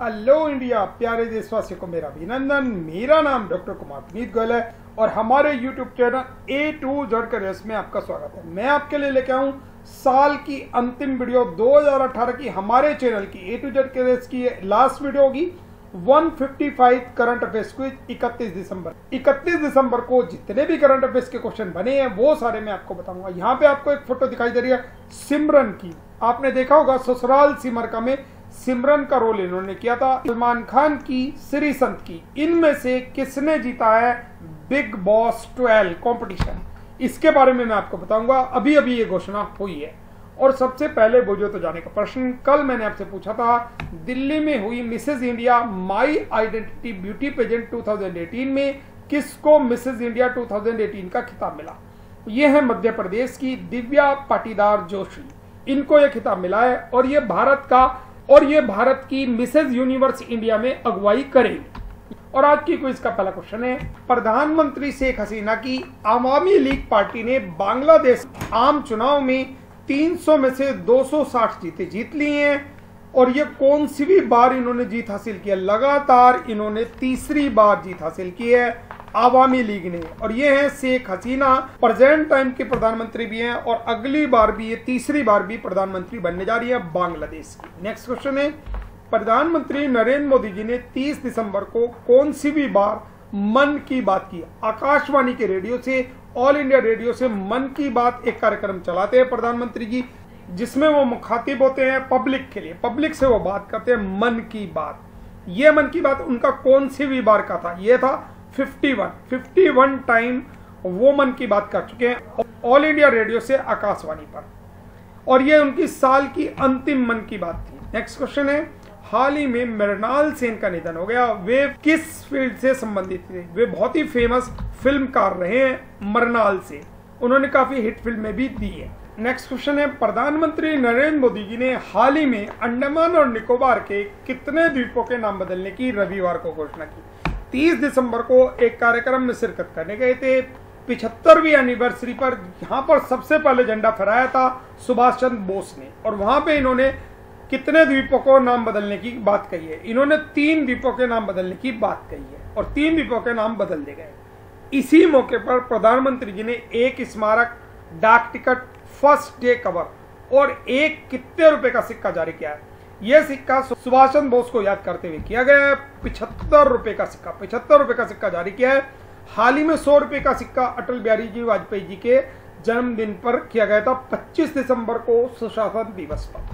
Hello India, प्यारे देशवासियों को मेरा अभिनंदन। मेरा नाम डॉक्टर कुमार गोयल है और हमारे YouTube channel A to Z K race में आपका स्वागत है। मैं आपके लिए लेके आऊं साल की अंतिम वीडियो 2018 की हमारे चैनल की ए टू जड के रेस की लास्ट वीडियो होगी। 155 करंट अफेयर्स क्विज 31 दिसंबर को जितने भी करंट अफेयर्स के क्वेश्चन बने हैं वो सारे मैं आपको बताऊंगा। यहाँ पे आपको एक फोटो दिखाई दे रही है सिमरन की, आपने देखा होगा ससुराल सिमरका में सिमरन का रोल इन्होंने किया था। सलमान खान की, श्री संत की, इनमें से किसने जीता है बिग बॉस 12 कंपटीशन, इसके बारे में मैं आपको बताऊंगा। अभी अभी ये घोषणा हुई है। और सबसे पहले बुझो तो जाने का प्रश्न, कल मैंने आपसे पूछा था दिल्ली में हुई Mrs India my identity beauty pageant 2018 में किसको मिसेज इंडिया 2018 का खिताब मिला। ये है मध्य प्रदेश की दिव्या पाटीदार जोशी, इनको यह खिताब मिला है और ये भारत की मिसेज यूनिवर्स इंडिया में अगुवाई करेंगी। और आज की क्विज का पहला क्वेश्चन है, प्रधानमंत्री शेख हसीना की आवामी लीग पार्टी ने बांग्लादेश आम चुनाव में 300 में से 260 जीतें जीत ली हैं और ये कौन सी भी बार इन्होंने जीत हासिल की है। लगातार इन्होंने तीसरी बार जीत हासिल की है आवामी लीग ने। और ये हैं शेख हसीना, प्रेजेंट टाइम के प्रधानमंत्री भी हैं और अगली बार भी ये तीसरी बार भी प्रधानमंत्री बनने जा रही है बांग्लादेश की। नेक्स्ट क्वेश्चन है, प्रधानमंत्री नरेंद्र मोदी जी ने 30 दिसंबर को कौन सी भी बार मन की बात की। आकाशवाणी के रेडियो से, ऑल इंडिया रेडियो से मन की बात एक कार्यक्रम चलाते हैं प्रधानमंत्री जी, जिसमें वो मुखातिब होते हैं पब्लिक के लिए, पब्लिक से वो बात करते हैं मन की बात। ये मन की बात उनका कौन सी भी बार का था, ये था 51 टाइम वो मन की बात कर चुके हैं ऑल इंडिया रेडियो से आकाशवाणी पर, और ये उनकी साल की अंतिम मन की बात थी। नेक्स्ट क्वेश्चन है, हाल ही में मृणाल सेन का निधन हो गया, वे किस फील्ड से संबंधित थे। वे बहुत ही फेमस फिल्मकार रहे हैं मृणाल सेन, उन्होंने काफी हिट फिल्में भी दी है। नेक्स्ट क्वेश्चन है, प्रधानमंत्री नरेंद्र मोदी जी ने हाल ही में अंडमान और निकोबार के कितने द्वीपों के नाम बदलने की रविवार को घोषणा की। 30 दिसंबर को एक कार्यक्रम में शिरकत करने गए थे। 75वीं एनिवर्सरी पर यहाँ पर सबसे पहले झंडा फहराया था सुभाष चंद्र बोस ने, और वहां पे इन्होंने कितने द्वीपों को नाम बदलने की बात कही है। इन्होंने 3 द्वीपों के नाम बदलने की बात कही है और 3 द्वीपों के नाम बदल दिए गए। इसी मौके पर प्रधानमंत्री जी ने एक स्मारक, डाक टिकट, फर्स्ट डे कवर और एक कितने रुपए का सिक्का जारी किया है। यह सिक्का सुभाष चंद्र बोस को याद करते हुए किया गया है, 75 रुपए का सिक्का जारी किया है। हाल ही में 100 रुपए का सिक्का अटल बिहारी जी वाजपेयी जी के जन्मदिन पर किया गया था, 25 दिसंबर को सुशासन दिवस पर।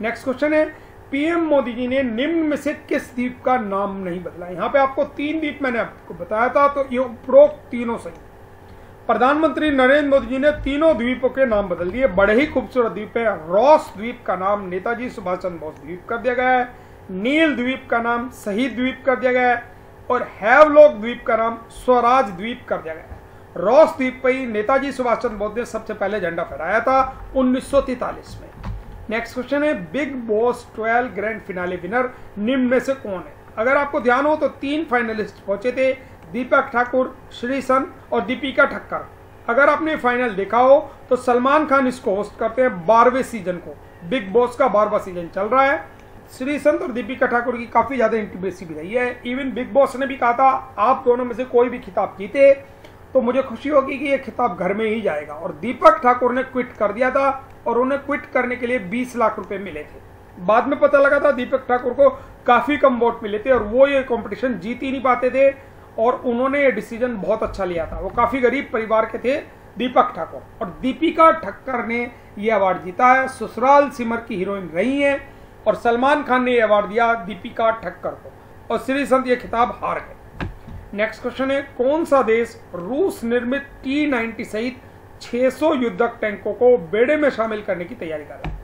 नेक्स्ट क्वेश्चन है, पीएम मोदी जी ने निम्न में से किस द्वीप का नाम नहीं बदला। यहाँ पे आपको 3 द्वीप मैंने आपको बताया था, तो ये उपरोक्त तीनों सही। प्रधानमंत्री नरेंद्र मोदी जी ने तीनों द्वीपों के नाम बदल दिए, बड़े ही खूबसूरत द्वीप है। रॉस द्वीप का नाम नेताजी सुभाष चंद्र बोस द्वीप कर दिया गया है, नील द्वीप का नाम शहीद द्वीप कर दिया गया है और हैवलॉक द्वीप का नाम स्वराज द्वीप कर दिया गया है। रॉस द्वीप पर ही नेताजी सुभाष चंद्र बोस ने सबसे पहले झंडा फहराया था 1943 में। नेक्स्ट क्वेश्चन है, Bigg Boss 12 grand finale winner निम्न में से कौन है। अगर आपको ध्यान हो तो 3 फाइनलिस्ट पहुंचे थे, दीपक ठाकुर, श्री संत और दीपिका ठक्कर। अगर आपने फाइनल देखा हो तो सलमान खान इसको होस्ट करते हैं, 12वें सीजन को, बिग बॉस का 12वां सीजन चल रहा है। श्री संत और दीपिका ठाकुर की काफी ज्यादा इंटीमेसी भी रही है, इवन बिग बॉस ने भी कहा था आप दोनों में से कोई भी खिताब जीते तो मुझे खुशी होगी कि ये खिताब घर में ही जाएगा। और दीपक ठाकुर ने क्विट कर दिया था और उन्हें क्विट करने के लिए 20 लाख रुपए मिले थे। बाद में पता लगा था दीपक ठाकुर को काफी कम वोट मिले थे और वो ये कॉम्पिटिशन जीत ही नहीं पाते थे, और उन्होंने ये डिसीजन बहुत अच्छा लिया था। वो काफी गरीब परिवार के थे दीपक ठाकुर, और दीपिका ठक्कर ने ये अवार्ड जीता है, ससुराल सिमर की हीरोइन रही है, और सलमान खान ने ये अवार्ड दिया दीपिका ठक्कर को और श्री संत ये खिताब हार गए। नेक्स्ट क्वेश्चन है, कौन सा देश रूस निर्मित T-90 सहित 600 युद्धक टैंकों को बेड़े में शामिल करने की तैयारी कर रहा है।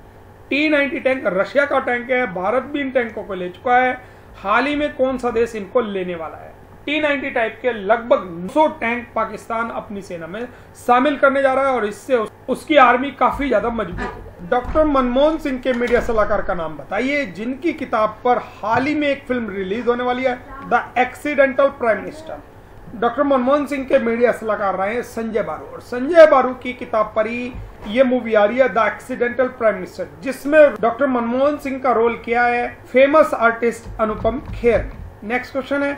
T-90 टैंक रशिया का टैंक है, भारत भी इन टैंकों को ले चुका है। हाल ही में कौन सा देश इनको लेने वाला है। T-90 टाइप के लगभग 900 टैंक पाकिस्तान अपनी सेना में शामिल करने जा रहा है और इससे उसकी आर्मी काफी ज्यादा मजबूत होगी। डॉक्टर मनमोहन सिंह के मीडिया सलाहकार का नाम बताइए जिनकी किताब पर हाल ही में एक फिल्म रिलीज होने वाली है, the accidental prime minister. Doctor Manmohan Singh के मीडिया सलाहकार रहे हैं संजय बारू, और संजय बारू की किताब पर ही ये मूवी आ रही है द एक्सीडेंटल प्राइम मिनिस्टर, जिसमें डॉक्टर मनमोहन सिंह का रोल किया है famous artist Anupam Kher. Next question है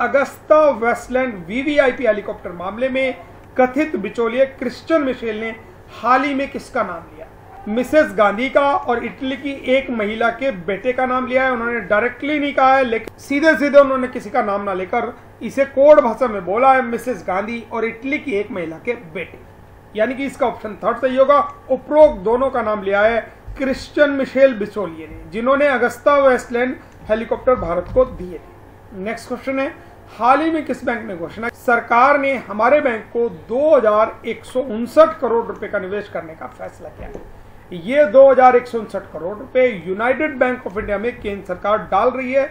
अगस्ता वेस्टलैंड वीवीआईपी हेलीकॉप्टर मामले में कथित बिचौलिए क्रिश्चियन मिशेल ने हाल ही में किसका नाम लिया? मिसेस गांधी का और इटली की एक महिला के बेटे का नाम लिया है। उन्होंने डायरेक्टली नहीं कहा है, लेकिन सीधे सीधे उन्होंने किसी का नाम ना लेकर इसे कोड भाषा में बोला है, मिसेस गांधी और इटली की एक महिला के बेटे, यानी कि इसका ऑप्शन थर्ड सही होगा। उपरोक्त दोनों का नाम लिया है क्रिश्चियन मिशेल बिचौलिए ने, जिन्होंने अगस्ता वेस्टलैंड हेलीकॉप्टर भारत को दिए। नेक्स्ट क्वेश्चन है हाल ही में किस बैंक ने घोषणा सरकार ने हमारे बैंक को 2,159 करोड़ रुपए का निवेश करने का फैसला किया है? ये 2,159 करोड़ रुपए यूनाइटेड बैंक ऑफ इंडिया में केंद्र सरकार डाल रही है।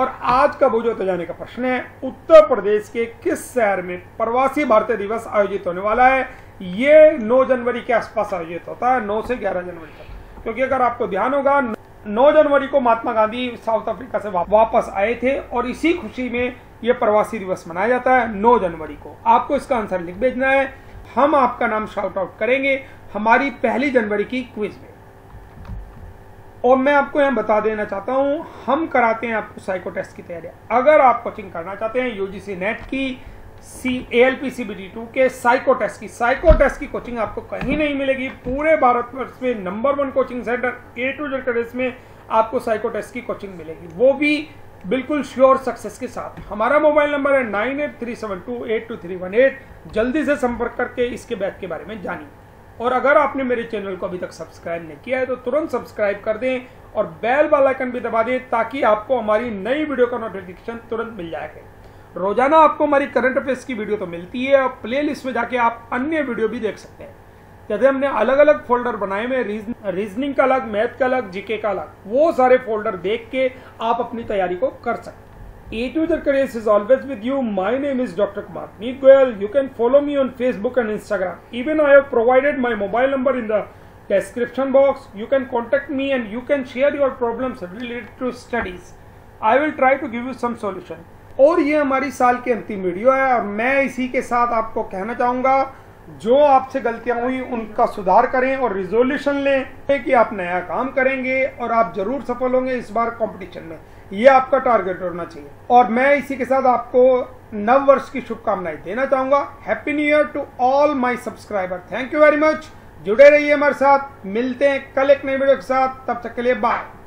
और आज का बुझोते जाने का प्रश्न है उत्तर प्रदेश के किस शहर में प्रवासी भारतीय दिवस आयोजित होने वाला है? ये 9 जनवरी के आसपास आयोजित होता है, 9 से 11 जनवरी तक, क्योंकि अगर आपको ध्यान होगा 9 जनवरी को महात्मा गांधी साउथ अफ्रीका से वापस आए थे और इसी खुशी में यह प्रवासी दिवस मनाया जाता है 9 जनवरी को। आपको इसका आंसर लिख भेजना है, हम आपका नाम शाउट आउट करेंगे हमारी 1 जनवरी की क्विज में। और मैं आपको यहां बता देना चाहता हूं हम कराते हैं आपको साइको टेस्ट की तैयारी। अगर आप कोचिंग करना चाहते हैं यूजीसी नेट की, ALP CBT 2 के साइको टेस्ट की कोचिंग आपको कहीं नहीं मिलेगी। पूरे भारतवर्ष में number 1 coaching centre A to Z के रेस में आपको साइको टेस्ट की कोचिंग मिलेगी, वो भी बिल्कुल श्योर सक्सेस के साथ। हमारा मोबाइल नंबर है 9837282318। जल्दी से संपर्क करके इसके बैच के बारे में जानिए। और अगर आपने मेरे चैनल को अभी तक सब्सक्राइब नहीं किया है तो तुरंत सब्सक्राइब कर दें और बेल वाला आइकन भी दबा दें, ताकि आपको हमारी नई वीडियो का नोटिफिकेशन तुरंत मिल जाएगा। रोजाना आपको हमारी करंट अफेयर्स की वीडियो तो मिलती है और प्लेलिस्ट में जाके आप अन्य वीडियो भी देख सकते हैं। जैसे हमने अलग अलग फोल्डर बनाए हुए, रीजनिंग का अलग, मैथ का अलग, जीके का अलग, वो सारे फोल्डर देख के आप अपनी तैयारी को कर सकते हैं। A to Z का race is always with you. My name is doctor Kumar Goyal. You can follow me on Facebook and Instagram. Even I have provided my mobile number in the description box. You can contact me and you can share your problems related to studies. I will try to give you some solution. और ये हमारी साल की अंतिम video है और मैं इसी के साथ आपको कहना चाहूंगा जो आपसे गलतियां हुई उनका सुधार करें और रिजोल्यूशन लें कि आप नया काम करेंगे और आप जरूर सफल होंगे इस बार कंपटीशन में, ये आपका टारगेट होना चाहिए। और मैं इसी के साथ आपको नव वर्ष की शुभकामनाएं देना चाहूंगा। Happy new year to all my subscriber. Thank you very much. जुड़े रहिए हमारे साथ, मिलते हैं कल एक नई वीडियो के साथ। तब तक के लिए बाय।